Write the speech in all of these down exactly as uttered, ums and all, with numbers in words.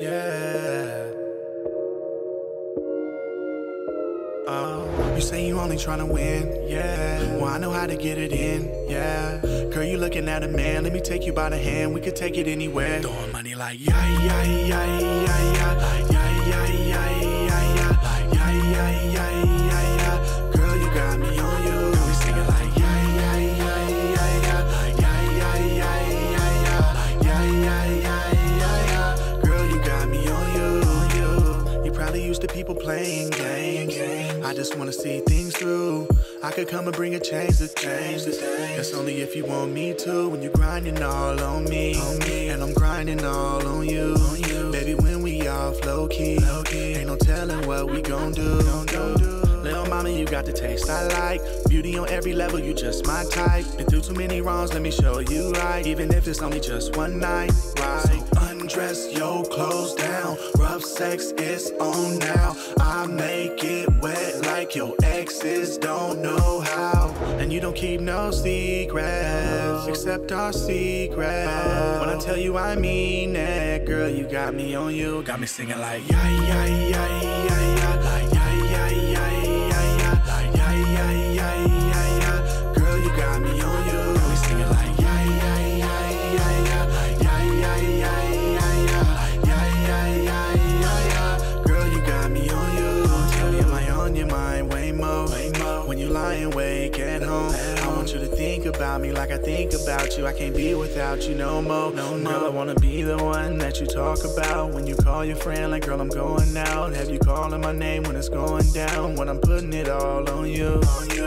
Yeah. Uh, you say you only tryna win, yeah. Well, I know how to get it in, yeah. Girl, you looking at a man, let me take you by the hand, we could take it anywhere. Throwing money like yeah, yeah, yeah, yeah, yeah, yeah, yeah, yeah, yeah, yeah, yeah, yeah, yeah. Girl, you got me on you. Girl, we singing like yeah, yeah, yeah, yeah, yeah, yeah, yeah, yeah, yeah, yeah, yeah. Girl, you got me on you. You probably used to people playing games. I just wanna see things through. I could come and bring a change to things. That's only if you want me to. When you're grinding all on me, and I'm grinding all on you. Baby, when we off low key, ain't no telling what we gon' do. Little mama, you got the taste I like. Beauty on every level, you just my type. Been through too many wrongs, let me show you right. Even if it's only just one night, right? Undress your clothes down. Rough sex is on now. I make it wet like your exes don't know how. And you don't keep no secrets except our secrets. When I tell you I mean it, girl, you got me on you. Got me singing like yeah, yeah, yeah, yeah, yeah, like yeah, yeah, yeah, yeah, yeah, like yeah, yeah, yeah, yeah, yeah. Girl, you got me on you. Got me singing like yeah, yeah, yeah, yeah, yeah, like yeah, yeah, yeah, yeah, yeah, like yeah, yeah, yeah, yeah, yeah. Girl, you got me on you. Tell me, am I on your mind way more? When you lying awake at home, I want you to think about me like I think about you. I can't be without you no more. No, no. Girl, I wanna be the one that you talk about when you call your friend. Like, girl, I'm going out. Have you calling my name when it's going down? When I'm putting it all on you.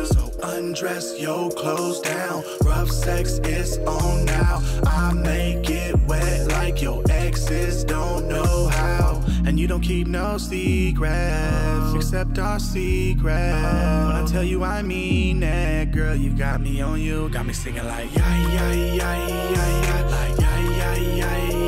So undress your clothes down. Rough sex is on now. I make it wet like your exes don't know how. And you don't keep no secrets except our secrets. When I tell you I mean it, girl, you got me on you. Got me singing like yeah, yeah, yeah, yeah, yeah, like yeah, yeah, yeah, yeah.